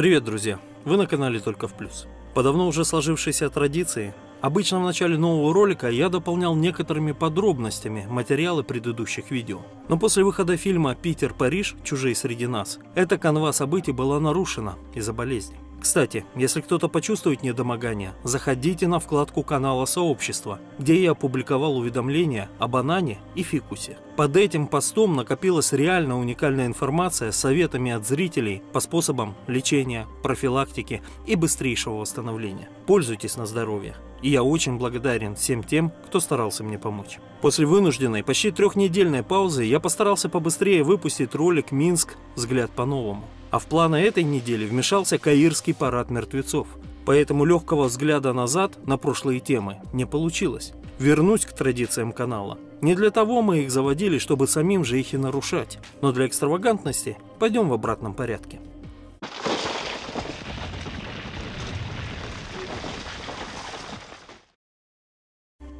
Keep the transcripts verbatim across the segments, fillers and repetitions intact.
Привет, друзья! Вы на канале «Только в плюс». По давно уже сложившейся традиции, обычно в начале нового ролика я дополнял некоторыми подробностями материалы предыдущих видео. Но после выхода фильма «Питер, Париж. Чужие среди нас» эта канва событий была нарушена из-за болезни. Кстати, если кто-то почувствует недомогание, заходите на вкладку канала сообщества, где я опубликовал уведомления о банане и фикусе. Под этим постом накопилась реально уникальная информация с советами от зрителей по способам лечения, профилактики и быстрейшего восстановления. Пользуйтесь на здоровье. И я очень благодарен всем тем, кто старался мне помочь. После вынужденной, почти трехнедельной паузы я постарался побыстрее выпустить ролик «Минск. Взгляд по-новому». А в планы этой недели вмешался Каирский парад мертвецов. Поэтому легкого взгляда назад на прошлые темы не получилось. Вернусь к традициям канала. Не для того мы их заводили, чтобы самим же их и нарушать. Но для экстравагантности пойдем в обратном порядке.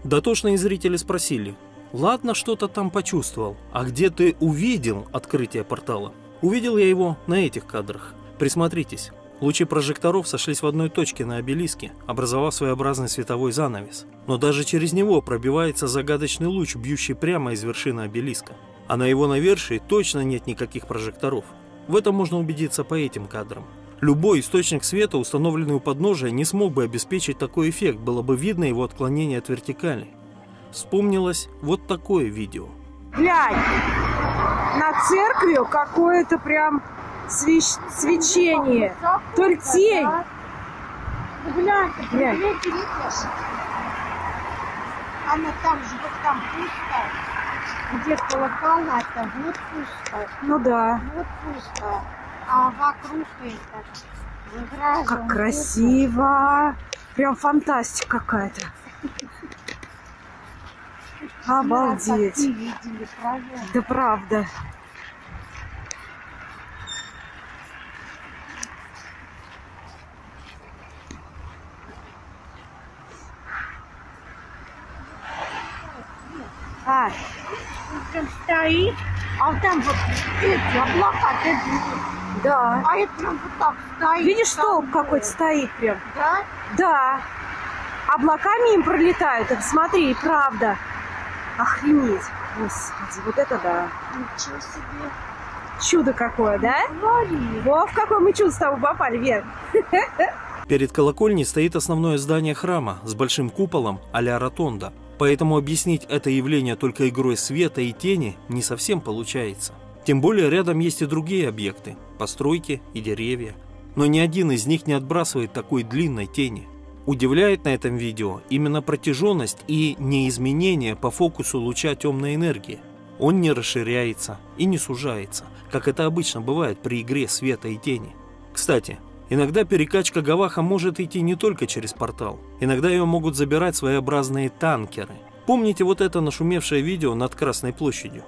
Дотошные зрители спросили: «Ладно, что-то там почувствовал, а где ты увидел открытие портала?» Увидел я его на этих кадрах. Присмотритесь. Лучи прожекторов сошлись в одной точке на обелиске, образовав своеобразный световой занавес. Но даже через него пробивается загадочный луч, бьющий прямо из вершины обелиска. А на его навершии точно нет никаких прожекторов. В этом можно убедиться по этим кадрам. Любой источник света, установленный у подножия, не смог бы обеспечить такой эффект, было бы видно его отклонение от вертикали. Вспомнилось вот такое видео. Глянь, на церкви какое-то прям свеч... свечение, то ли тень. Глянь, она там же, вот там пусто, где колокола, там вот пусто. Ну да. Вот пусто, а вокруг это. Как красиво, прям фантастика какая-то. Обалдеть! Видели, да, правда. А, он там стоит, а вот там вот эти облака, да. А это прям вот так стоит. Видишь, столб какой-то стоит прям. Да? Да. Облаками им пролетают. Смотри, правда. Охренеть, господи, вот это да. Ничего себе. Чудо какое, да? Во, в какое мы чудо с тобой попали, Вер. Перед колокольней стоит основное здание храма с большим куполом а-ля ротонда. Поэтому объяснить это явление только игрой света и тени не совсем получается. Тем более рядом есть и другие объекты, постройки и деревья. Но ни один из них не отбрасывает такой длинной тени. Удивляет на этом видео именно протяженность и неизменение по фокусу луча темной энергии. Он не расширяется и не сужается, как это обычно бывает при игре света и тени. Кстати, иногда перекачка гаваха может идти не только через портал. Иногда ее могут забирать своеобразные танкеры. Помните вот это нашумевшее видео над Красной площадью?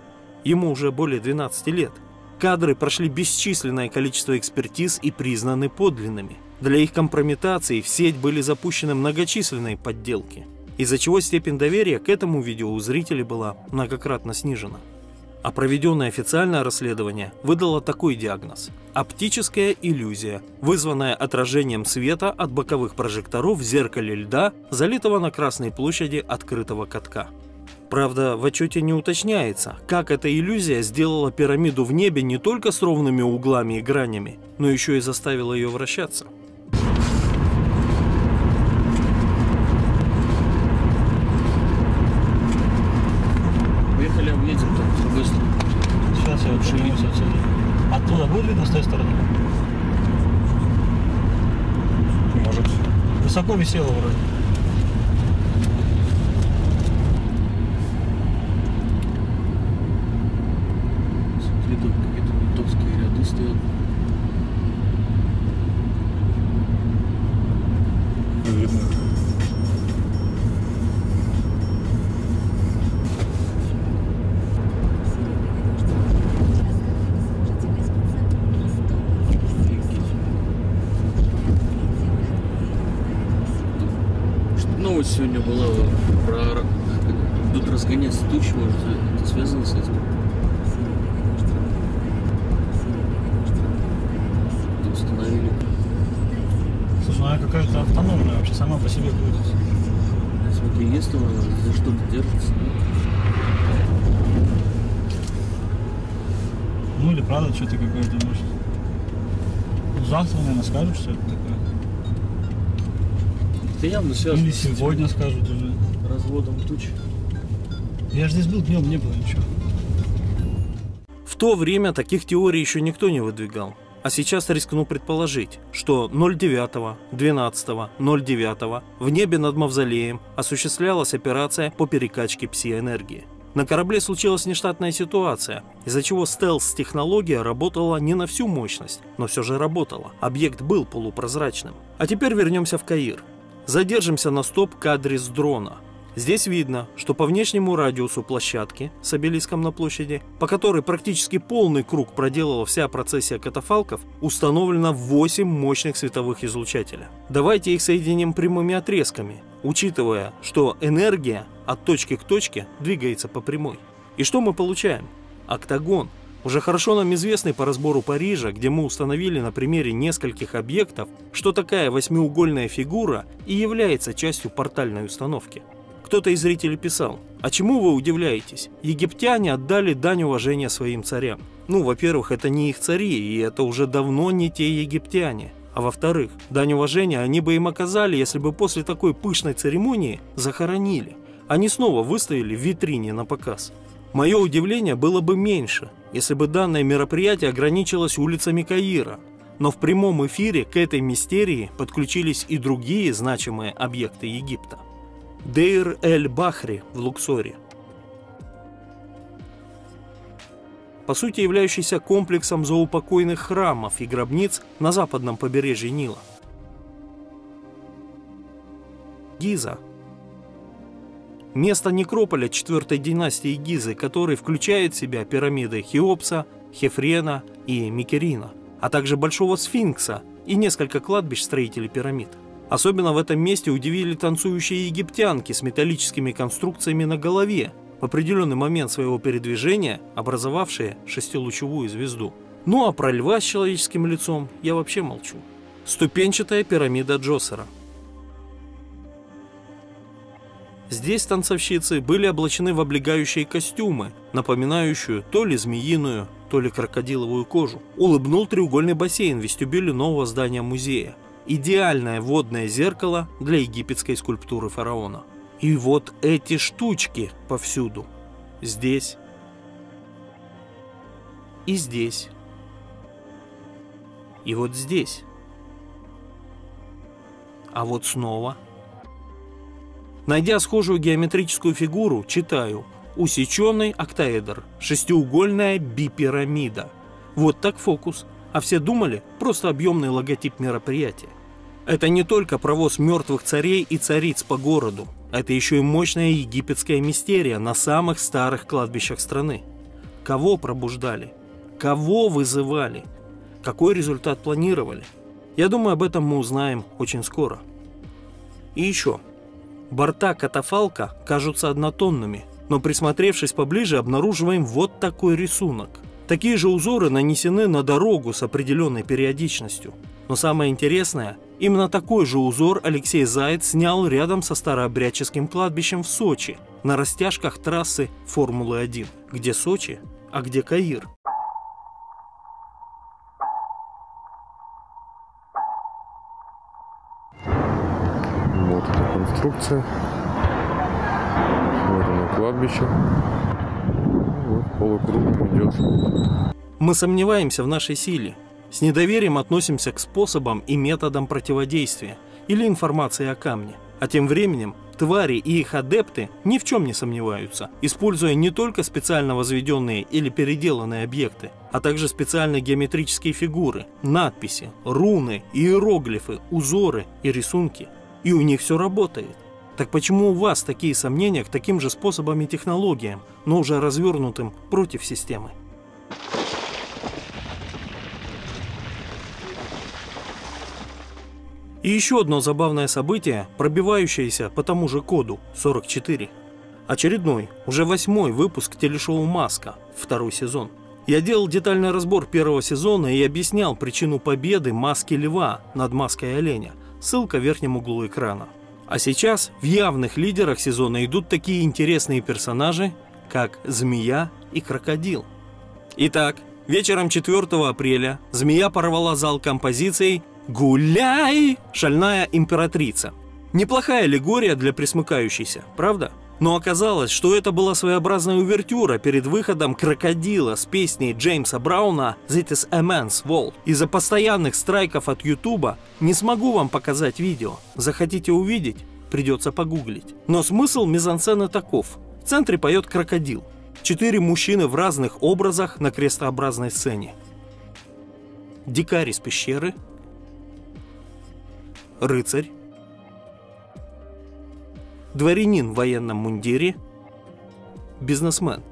Ему уже более двенадцати лет. Кадры прошли бесчисленное количество экспертиз и признаны подлинными. Для их компрометации в сеть были запущены многочисленные подделки, из-за чего степень доверия к этому видео у зрителей была многократно снижена. А проведенное официальное расследование выдало такой диагноз: оптическая иллюзия, вызванная отражением света от боковых прожекторов в зеркале льда, залитого на Красной площади открытого катка. Правда, в отчете не уточняется, как эта иллюзия сделала пирамиду в небе не только с ровными углами и гранями, но еще и заставила ее вращаться. Оттуда будет видно с той стороны? Может. Высоко висело вроде. Смотри, тут какие-то литовские ряды стоят. Не видно. Сегодня была про идут разгоняться тучи, может, это связано с этим? Установили. какая-то автономная вообще сама по себе крутится. Смотри, если он за что-то держится. Ну или правда что-то какое-то, может. Завтра, наверное, скажут, что это такое. Это явно связано. Или сегодня скажут уже. Разводом туч. Я же здесь был днем, не было ничего. В то время таких теорий еще никто не выдвигал. А сейчас рискну предположить, что ноль девятого, двенадцатого, ноль девятого в небе над Мавзолеем осуществлялась операция по перекачке пси-энергии. На корабле случилась нештатная ситуация, из-за чего стелс-технология работала не на всю мощность, но все же работала. Объект был полупрозрачным. А теперь вернемся в Каир. Задержимся на стоп-кадре с дрона. Здесь видно, что по внешнему радиусу площадки с обелиском на площади, по которой практически полный круг проделала вся процессия катафалков, установлено восемь мощных световых излучателя. Давайте их соединим прямыми отрезками, учитывая, что энергия от точки к точке двигается по прямой. И что мы получаем? Октагон. Уже хорошо нам известный по разбору Парижа, где мы установили на примере нескольких объектов, что такая восьмиугольная фигура и является частью портальной установки. Кто-то из зрителей писал: «А чему вы удивляетесь? Египтяне отдали дань уважения своим царям». Ну, во-первых, это не их цари, и это уже давно не те египтяне. А во-вторых, дань уважения они бы им оказали, если бы после такой пышной церемонии захоронили. Они снова выставили в витрине на показ. Мое удивление было бы меньше, если бы данное мероприятие ограничилось улицами Каира. Но в прямом эфире к этой мистерии подключились и другие значимые объекты Египта. Дейр-эль-Бахри в Луксоре. По сути, являющийся комплексом заупокойных храмов и гробниц на западном побережье Нила. Гиза. Место некрополя четвёртой династии Гизы, который включает в себя пирамиды Хеопса, Хефрена и Микерина, а также Большого Сфинкса и несколько кладбищ строителей пирамид. Особенно в этом месте удивили танцующие египтянки с металлическими конструкциями на голове, в определенный момент своего передвижения образовавшие шестилучевую звезду. Ну а про льва с человеческим лицом я вообще молчу. Ступенчатая пирамида Джосера. Здесь танцовщицы были облачены в облегающие костюмы, напоминающую то ли змеиную, то ли крокодиловую кожу. Улыбнул треугольный бассейн в вестибюле нового здания музея. Идеальное водное зеркало для египетской скульптуры фараона. И вот эти штучки повсюду. Здесь. И здесь. И вот здесь. А вот снова. Найдя схожую геометрическую фигуру, читаю: усеченный октаэдр, шестиугольная бипирамида. Вот так фокус. А все думали, просто объемный логотип мероприятия. Это не только провоз мертвых царей и цариц по городу, это еще и мощная египетская мистерия на самых старых кладбищах страны. Кого пробуждали? Кого вызывали? Какой результат планировали? Я думаю, об этом мы узнаем очень скоро. И еще. Борта катафалка кажутся однотонными, но присмотревшись поближе, обнаруживаем вот такой рисунок. Такие же узоры нанесены на дорогу с определенной периодичностью. Но самое интересное, именно такой же узор Алексей Зайц снял рядом со старообрядческим кладбищем в Сочи, на растяжках трассы Формулы один. Где Сочи, а где Каир? Вот эта конструкция. Вот оно, кладбище. Полукругом идет. Мы сомневаемся в нашей силе. С недоверием относимся к способам и методам противодействия или информации о камне. А тем временем твари и их адепты ни в чем не сомневаются, используя не только специально возведенные или переделанные объекты, а также специальные геометрические фигуры, надписи, руны, иероглифы, узоры и рисунки. И у них все работает. Так почему у вас такие сомнения к таким же способам и технологиям, но уже развернутым против системы? И еще одно забавное событие, пробивающееся по тому же коду сорок четыре. Очередной, уже восьмой выпуск телешоу «Маска», второй сезон. Я делал детальный разбор первого сезона и объяснял причину победы маски льва над маской оленя. ссылка в верхнем углу экрана. А сейчас в явных лидерах сезона идут такие интересные персонажи, как змея и крокодил. Итак, вечером четвёртого апреля змея порвала зал композицией «Гуляй!» «Шальная императрица». Неплохая аллегория для присмыкающейся, правда? Но оказалось, что это была своеобразная увертюра перед выходом «Крокодила» с песней Джеймса Брауна «This is a man's world». Из-за постоянных страйков от Ютуба не смогу вам показать видео. Захотите увидеть? Придется погуглить. Но смысл мизансцены таков. В центре поет крокодил. Четыре мужчины в разных образах на крестообразной сцене. Дикарь из пещеры. Рыцарь. Дворянин в военном мундире. Бизнесмен.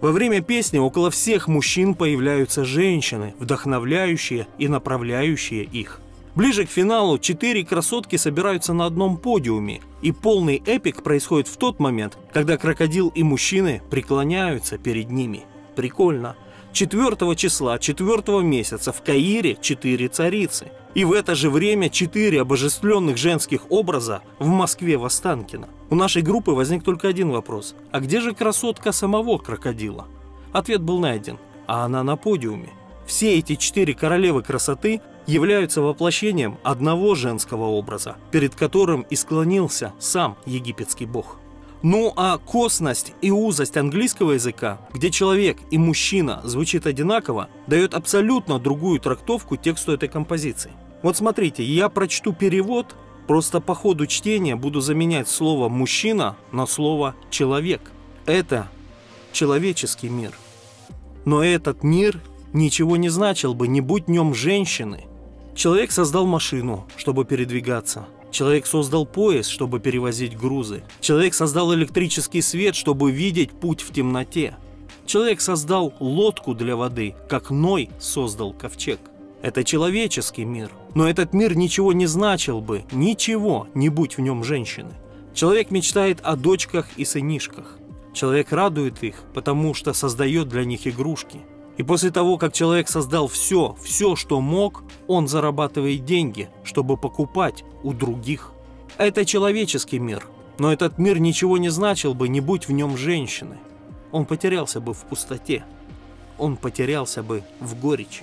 Во время песни около всех мужчин появляются женщины, вдохновляющие и направляющие их. Ближе к финалу четыре красотки собираются на одном подиуме, и полный эпик происходит в тот момент, когда крокодил и мужчины преклоняются перед ними. Прикольно. четвёртого числа четвёртого месяца в Каире четыре царицы. И в это же время четыре обожествленных женских образа в Москве в Останкино. У нашей группы возник только один вопрос. А где же красотка самого крокодила? Ответ был найден. А она на подиуме. Все эти четыре королевы красоты являются воплощением одного женского образа, перед которым и склонился сам египетский бог. Ну а косность и узость английского языка, где человек и мужчина звучит одинаково, дает абсолютно другую трактовку тексту этой композиции. Вот смотрите, я прочту перевод, просто по ходу чтения буду заменять слово «мужчина» на слово «человек». Это человеческий мир. Но этот мир ничего не значил бы, не будь в нем женщины. Человек создал машину, чтобы передвигаться. Человек создал поезд, чтобы перевозить грузы. Человек создал электрический свет, чтобы видеть путь в темноте. Человек создал лодку для воды, как Ной создал ковчег. Это человеческий мир. Но этот мир ничего не значил бы, ничего, не будь в нем женщины. Человек мечтает о дочках и сынишках. Человек радует их, потому что создает для них игрушки. И после того, как человек создал все, все, что мог, он зарабатывает деньги, чтобы покупать у других. Это человеческий мир, но этот мир ничего не значил бы, не будь в нем женщины. Он потерялся бы в пустоте, он потерялся бы в горечи.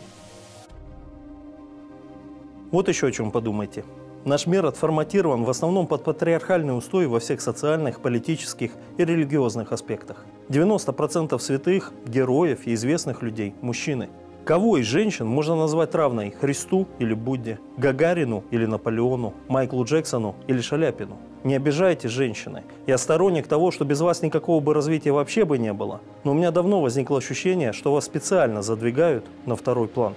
Вот еще о чем подумайте. Наш мир отформатирован в основном под патриархальный устой во всех социальных, политических и религиозных аспектах. девяносто процентов святых, героев и известных людей – мужчины. Кого из женщин можно назвать равной Христу или Будде, Гагарину или Наполеону, Майклу Джексону или Шаляпину? Не обижайте, женщины. Я сторонник того, что без вас никакого бы развития вообще бы не было, но у меня давно возникло ощущение, что вас специально задвигают на второй план.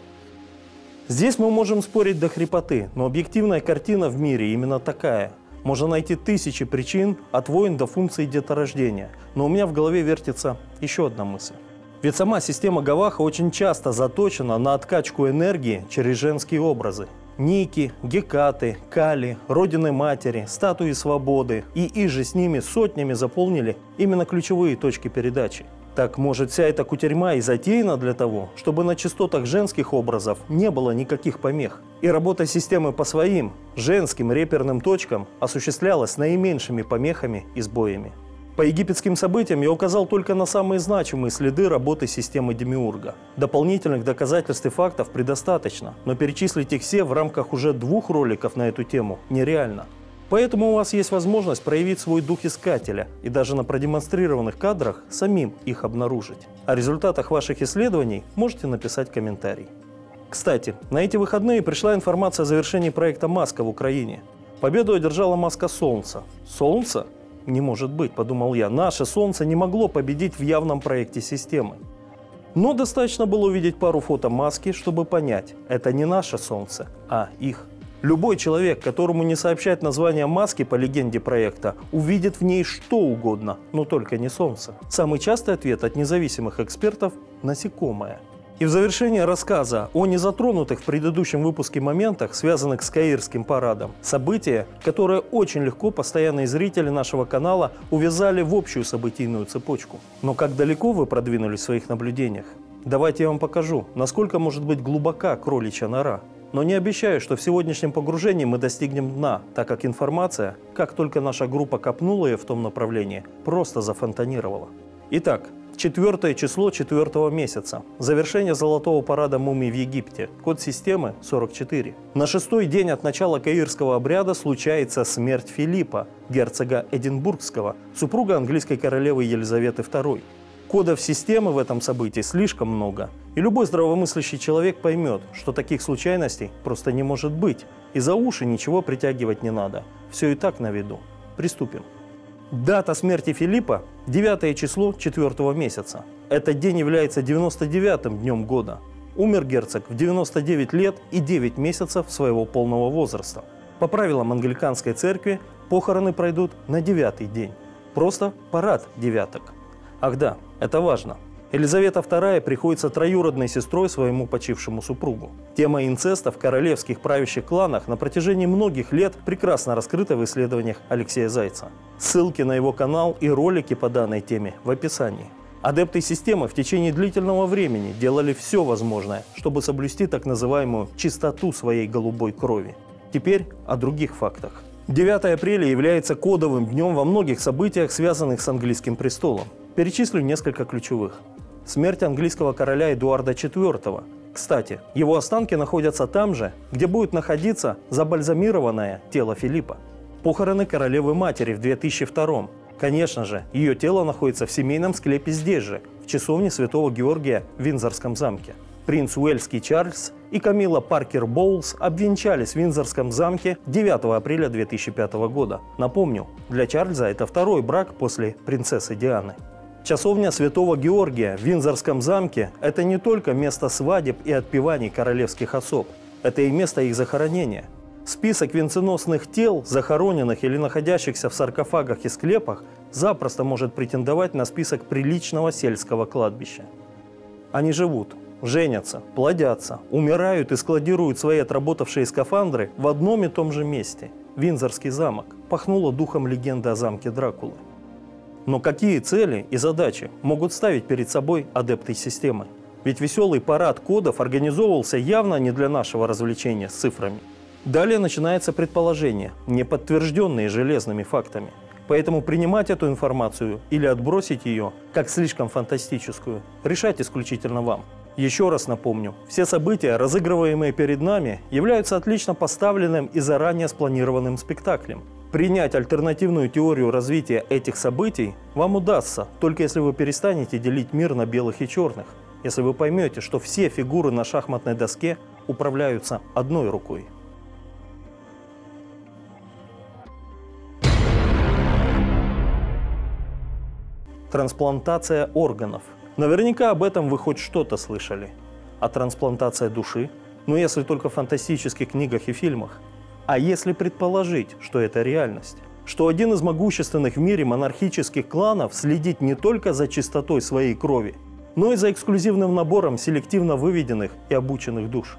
Здесь мы можем спорить до хрипоты, но объективная картина в мире именно такая. Можно найти тысячи причин, от войн до функций деторождения, но у меня в голове вертится еще одна мысль. Ведь сама система гаваха очень часто заточена на откачку энергии через женские образы. Ники, Гекаты, Кали, Родины Матери, Статуи Свободы и иже с ними сотнями заполнили именно ключевые точки передачи. Так, может, вся эта кутерьма и затеяна для того, чтобы на частотах женских образов не было никаких помех. И работа системы по своим, женским реперным точкам осуществлялась наименьшими помехами и сбоями. По египетским событиям я указал только на самые значимые следы работы системы демиурга. Дополнительных доказательств и фактов предостаточно, но перечислить их все в рамках уже двух роликов на эту тему нереально. Поэтому у вас есть возможность проявить свой дух искателя и даже на продемонстрированных кадрах самим их обнаружить. О результатах ваших исследований можете написать комментарий. Кстати, на эти выходные пришла информация о завершении проекта «Маска» в Украине. Победу одержала маска Солнца. Солнце? Не может быть, подумал я. Наше Солнце не могло победить в явном проекте системы. Но достаточно было увидеть пару фото маски, чтобы понять, это не наше Солнце, а их. Любой человек, которому не сообщать название маски по легенде проекта, увидит в ней что угодно, но только не солнце. Самый частый ответ от независимых экспертов – насекомое. И в завершение рассказа о незатронутых в предыдущем выпуске моментах, связанных с Каирским парадом, событие, которое очень легко постоянные зрители нашего канала увязали в общую событийную цепочку. Но как далеко вы продвинулись в своих наблюдениях? Давайте я вам покажу, насколько может быть глубока кроличья нора. Но не обещаю, что в сегодняшнем погружении мы достигнем дна, так как информация, как только наша группа копнула ее в том направлении, просто зафонтанировала. Итак, четвертое число четвертого месяца. Завершение золотого парада мумий в Египте. Код системы сорок четыре. На шестой день от начала каирского обряда случается смерть Филиппа, герцога Эдинбургского, супруга английской королевы Елизаветы второй. Кодов системы в этом событии слишком много. И любой здравомыслящий человек поймет, что таких случайностей просто не может быть. И за уши ничего притягивать не надо. Все и так на виду. Приступим. Дата смерти Филиппа – девятое число четвертого месяца. Этот день является девяносто девятым днем года. Умер герцог в девяносто девять лет и девять месяцев своего полного возраста. По правилам англиканской церкви похороны пройдут на девятый день. Просто парад девяток. Ах да, это важно. Елизавета вторая приходится троюродной сестрой своему почившему супругу. Тема инцеста в королевских правящих кланах на протяжении многих лет прекрасно раскрыта в исследованиях Алексея Зайца. Ссылки на его канал и ролики по данной теме в описании. Адепты системы в течение длительного времени делали все возможное, чтобы соблюсти так называемую чистоту своей голубой крови. Теперь о других фактах. девятое апреля является кодовым днем во многих событиях, связанных с английским престолом. Перечислю несколько ключевых. Смерть английского короля Эдуарда четвёртого. Кстати, его останки находятся там же, где будет находиться забальзамированное тело Филиппа. Похороны королевы-матери в две тысячи втором. Конечно же, ее тело находится в семейном склепе здесь же, в часовне святого Георгия в Виндзорском замке. Принц Уэльский Чарльз и Камила Паркер Боулс обвенчались в Виндзорском замке девятого апреля две тысячи пятого года. Напомню, для Чарльза это второй брак после принцессы Дианы. Часовня святого Георгия в Виндзорском замке – это не только место свадеб и отпеваний королевских особ, это и место их захоронения. Список венценосных тел, захороненных или находящихся в саркофагах и склепах, запросто может претендовать на список приличного сельского кладбища. Они живут, женятся, плодятся, умирают и складируют свои отработавшие скафандры в одном и том же месте – Виндзорский замок. Пахнула духом легенда о замке Дракулы. Но какие цели и задачи могут ставить перед собой адепты системы? Ведь веселый парад кодов организовывался явно не для нашего развлечения с цифрами. Далее начинается предположение, не подтвержденные железными фактами. Поэтому принимать эту информацию или отбросить ее, как слишком фантастическую, решать исключительно вам. Еще раз напомню, все события, разыгрываемые перед нами, являются отлично поставленным и заранее спланированным спектаклем. Принять альтернативную теорию развития этих событий вам удастся, только если вы перестанете делить мир на белых и черных, если вы поймете, что все фигуры на шахматной доске управляются одной рукой. Трансплантация органов. Наверняка об этом вы хоть что-то слышали. А трансплантация души? Ну если только в фантастических книгах и фильмах. А если предположить, что это реальность? Что один из могущественных в мире монархических кланов следит не только за чистотой своей крови, но и за эксклюзивным набором селективно выведенных и обученных душ.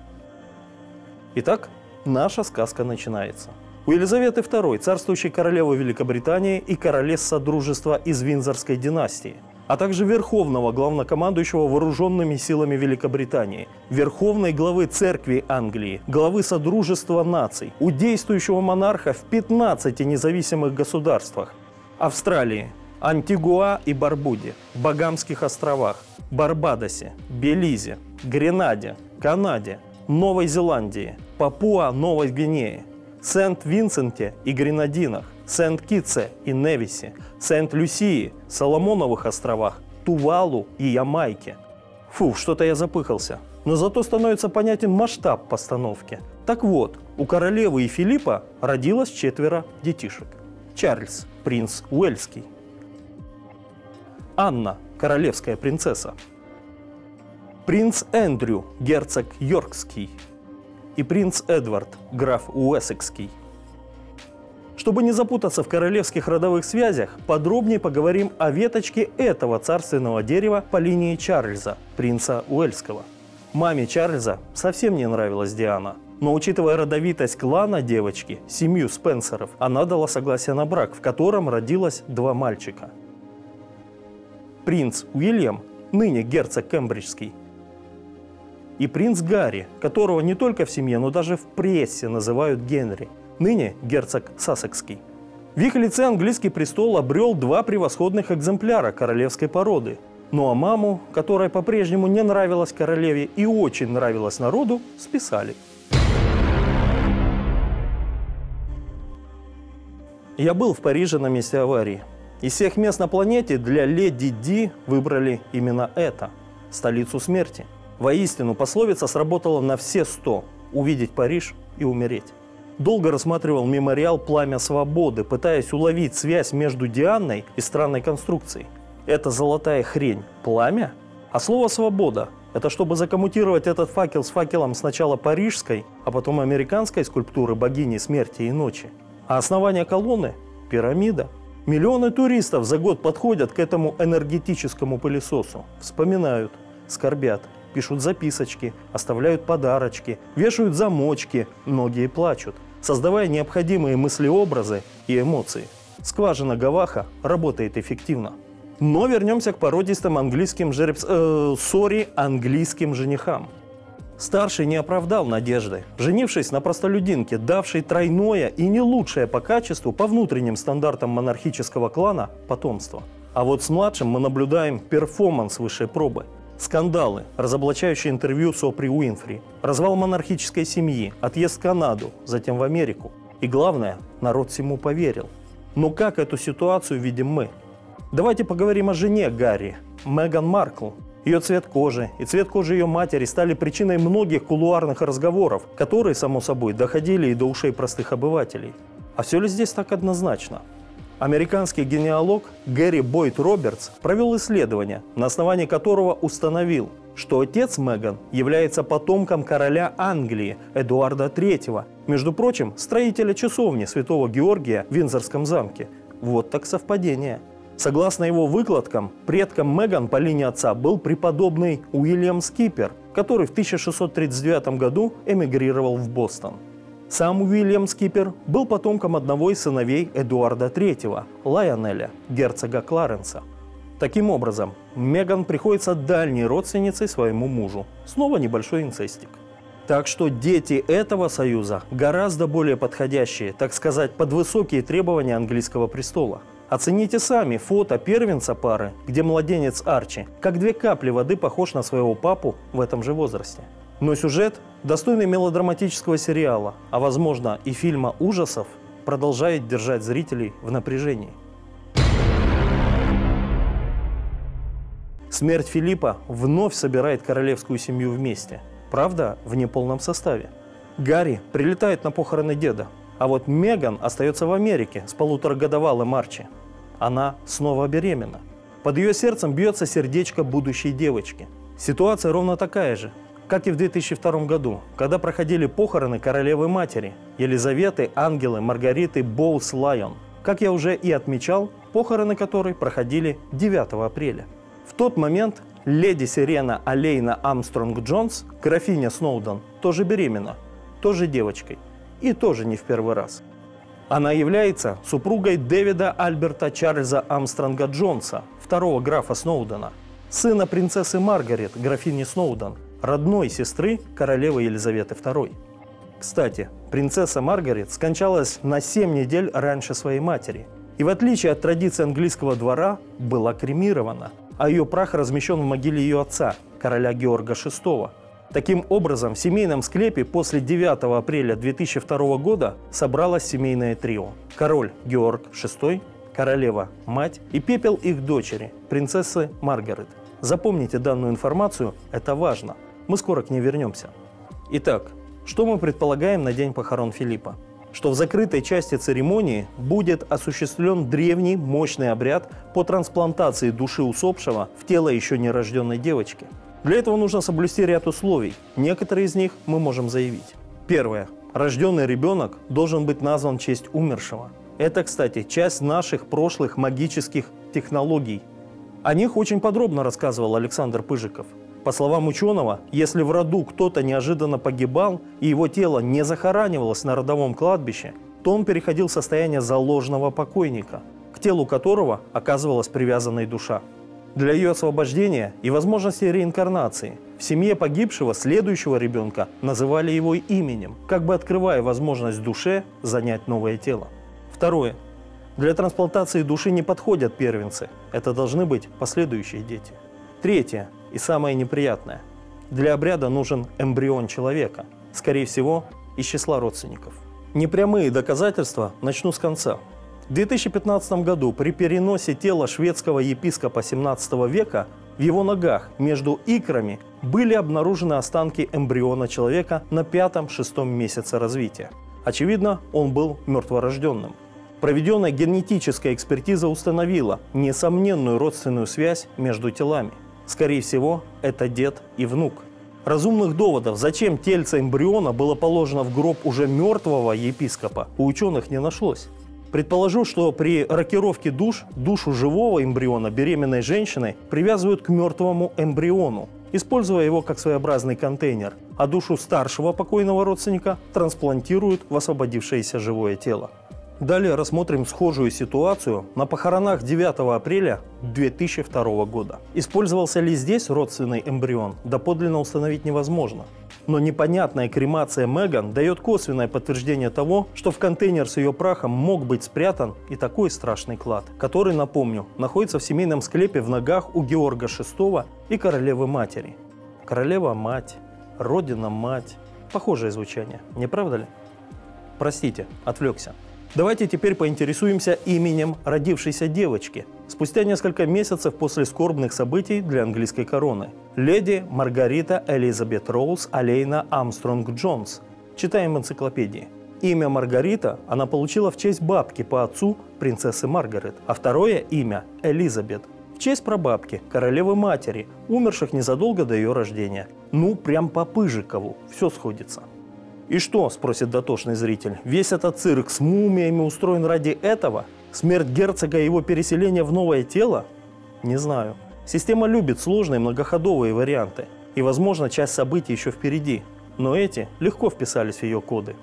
Итак, наша сказка начинается. У Елизаветы второй, царствующей королевы Великобритании и королевы Содружества из Виндзорской династии, а также верховного главнокомандующего вооруженными силами Великобритании, верховной главы церкви Англии, главы Содружества наций, у действующего монарха в пятнадцати независимых государствах – Австралии, Антигуа и Барбуде, Багамских островах, Барбадосе, Белизе, Гренаде, Канаде, Новой Зеландии, Папуа-Новой Гвинее, Сент-Винсенте и Гренадинах, Сент-Китсе и Невисе, Сент-Люсии, Соломоновых островах, Тувалу и Ямайке. Фу, что-то я запыхался. Но зато становится понятен масштаб постановки. Так вот, у королевы и Филиппа родилось четверо детишек. Чарльз, принц Уэльский. Анна, королевская принцесса. Принц Эндрю, герцог Йоркский. И принц Эдвард, граф Уэссекский. Чтобы не запутаться в королевских родовых связях, подробнее поговорим о веточке этого царственного дерева по линии Чарльза, принца Уэльского. Маме Чарльза совсем не нравилась Диана, но учитывая родовитость клана девочки, семью Спенсеров, она дала согласие на брак, в котором родилось два мальчика. Принц Уильям, ныне герцог Кембриджский, и принц Гарри, которого не только в семье, но даже в прессе называют Генри, ныне герцог Сассекский. В их лице английский престол обрел два превосходных экземпляра королевской породы. Ну а маму, которая по-прежнему не нравилась королеве и очень нравилась народу, списали. Я был в Париже на месте аварии. Из всех мест на планете для леди Ди выбрали именно это – столицу смерти. Воистину, пословица сработала на все сто – увидеть Париж и умереть. Долго рассматривал мемориал «Пламя свободы», пытаясь уловить связь между Дианой и странной конструкцией. Это золотая хрень – пламя? А слово «свобода» – это чтобы закоммутировать этот факел с факелом сначала парижской, а потом американской скульптуры богини смерти и ночи. А основание колонны – пирамида. Миллионы туристов за год подходят к этому энергетическому пылесосу. Вспоминают, скорбят, пишут записочки, оставляют подарочки, вешают замочки, многие плачут, создавая необходимые мыслеобразы и эмоции. Скважина гаваха работает эффективно. Но вернемся к породистым английским жеребцам, э, сори, английским женихам. Старший не оправдал надежды, женившись на простолюдинке, давшей тройное и не лучшее по качеству по внутренним стандартам монархического клана потомство. А вот с младшим мы наблюдаем перформанс высшей пробы. Скандалы, разоблачающие интервью с Опри Уинфри, развал монархической семьи, отъезд в Канаду, затем в Америку. И главное, народ всему поверил. Но как эту ситуацию видим мы? Давайте поговорим о жене Гарри, Меган Маркл. Ее цвет кожи и цвет кожи ее матери стали причиной многих кулуарных разговоров, которые, само собой, доходили и до ушей простых обывателей. А все ли здесь так однозначно? Американский генеалог Гэри Бойд Робертс провел исследование, на основании которого установил, что отец Меган является потомком короля Англии Эдуарда третьего, между прочим, строителя часовни святого Георгия в Виндзорском замке. Вот так совпадение. Согласно его выкладкам, предком Меган по линии отца был преподобный Уильям Скипер, который в тысяча шестьсот тридцать девятом году эмигрировал в Бостон. Сам Уильям Скипер был потомком одного из сыновей Эдуарда третьего, Лайонеля, герцога Кларенса. Таким образом, Меган приходится дальней родственницей своему мужу. Снова небольшой инцестик. Так что дети этого союза гораздо более подходящие, так сказать, под высокие требования английского престола. Оцените сами фото первенца пары, где младенец Арчи, как две капли воды, похож на своего папу в этом же возрасте. Но сюжет, достойный мелодраматического сериала, а возможно и фильма ужасов, продолжает держать зрителей в напряжении. Смерть Филиппа вновь собирает королевскую семью вместе, правда, в неполном составе. Гарри прилетает на похороны деда, а вот Меган остается в Америке с полуторагодовалым Арчи. Она снова беременна. Под ее сердцем бьется сердечко будущей девочки. Ситуация ровно такая же, как и в две тысячи втором году, когда проходили похороны королевы-матери Елизаветы, Ангелы, Маргариты, Боуз Лайон, как я уже и отмечал, похороны которой проходили девятого апреля. В тот момент леди Сирена Алейна Армстронг-Джонс, графиня Сноуден, тоже беременна, тоже девочкой. И тоже не в первый раз. Она является супругой Дэвида Альберта Чарльза Армстронга Джонса, второго графа Сноудена, сына принцессы Маргарет, графини Сноуден, родной сестры королевы Елизаветы второй. Кстати, принцесса Маргарет скончалась на семь недель раньше своей матери и, в отличие от традиции английского двора, была кремирована, а ее прах размещен в могиле ее отца, короля Георга шестого. Таким образом, в семейном склепе после девятого апреля две тысячи второго года собралось семейное трио. Король Георг шестой, королева мать и пепел их дочери, принцессы Маргарет. Запомните данную информацию, это важно. Мы скоро к ней вернемся. Итак, что мы предполагаем на день похорон Филиппа? Что в закрытой части церемонии будет осуществлен древний мощный обряд по трансплантации души усопшего в тело еще нерожденной девочки. Для этого нужно соблюсти ряд условий. Некоторые из них мы можем заявить. Первое. Рожденный ребенок должен быть назван в честь умершего. Это, кстати, часть наших прошлых магических технологий. О них очень подробно рассказывал Александр Пыжиков. По словам ученого, если в роду кто-то неожиданно погибал и его тело не захоранивалось на родовом кладбище, то он переходил в состояние заложенного покойника, к телу которого оказывалась привязанная душа. Для ее освобождения и возможности реинкарнации в В семье погибшего следующего ребенка называли его именем, как бы открывая возможность душе занять новое тело. Второе. Для трансплантации души не подходят первенцы. Это должны быть последующие дети. Третье. И самое неприятное. Для обряда нужен эмбрион человека, скорее всего, из числа родственников. Непрямые доказательства начну с конца. В две тысячи пятнадцатом году при переносе тела шведского епископа семнадцатого века в его ногах между икрами были обнаружены останки эмбриона человека на пятом-шестом месяце развития. Очевидно, он был мертворожденным. Проведенная генетическая экспертиза установила несомненную родственную связь между телами. Скорее всего, это дед и внук. Разумных доводов, зачем тельце эмбриона было положено в гроб уже мертвого епископа, у ученых не нашлось. Предположу, что при рокировке душ душу живого эмбриона беременной женщины привязывают к мертвому эмбриону, используя его как своеобразный контейнер, а душу старшего покойного родственника трансплантируют в освободившееся живое тело. Далее рассмотрим схожую ситуацию на похоронах девятого апреля две тысячи второго года. Использовался ли здесь родственный эмбрион, доподлинно установить невозможно. Но непонятная кремация Меган дает косвенное подтверждение того, что в контейнер с ее прахом мог быть спрятан и такой страшный клад, который, напомню, находится в семейном склепе в ногах у Георга шестого и королевы-матери. Королева-мать, родина-мать. Похожее звучание, не правда ли? Простите, отвлекся. Давайте теперь поинтересуемся именем родившейся девочки. Спустя несколько месяцев после скорбных событий для английской короны. Леди Маргарита Элизабет Роуз Алейна Армстронг Джонс. Читаем в энциклопедии. Имя Маргарита она получила в честь бабки по отцу, принцессы Маргарет, а второе имя – Элизабет, в честь прабабки, королевы-матери, умерших незадолго до ее рождения. Ну, прям по Пыжикову, все сходится. «И что?» – спросит дотошный зритель. «Весь этот цирк с мумиями устроен ради этого? Смерть герцога и его переселение в новое тело?» Не знаю. Система любит сложные многоходовые варианты. И, возможно, часть событий еще впереди. Но эти легко вписались в ее коды.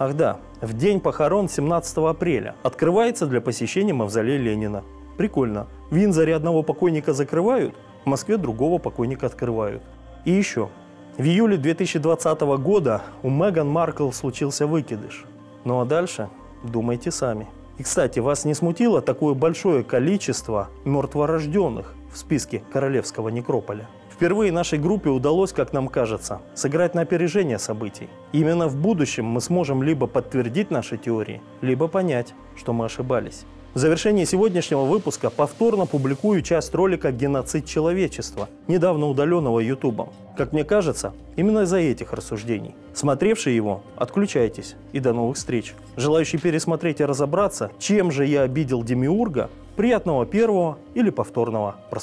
Ах да, в день похорон семнадцатого апреля открывается для посещения мавзолей Ленина. Прикольно. В Виндзоре одного покойника закрывают, в Москве другого покойника открывают. И еще. В июле две тысячи двадцатого года у Меган Маркл случился выкидыш. Ну а дальше думайте сами. И, кстати, вас не смутило такое большое количество мертворожденных в списке королевского некрополя? Впервые нашей группе удалось, как нам кажется, сыграть на опережение событий. Именно в будущем мы сможем либо подтвердить наши теории, либо понять, что мы ошибались. В завершении сегодняшнего выпуска повторно публикую часть ролика «Геноцид человечества», недавно удаленного Ютубом. Как мне кажется, именно из-за этих рассуждений. Смотревшие его, отключайтесь и до новых встреч. Желающие пересмотреть и разобраться, чем же я обидел демиурга, приятного первого или повторного просмотра.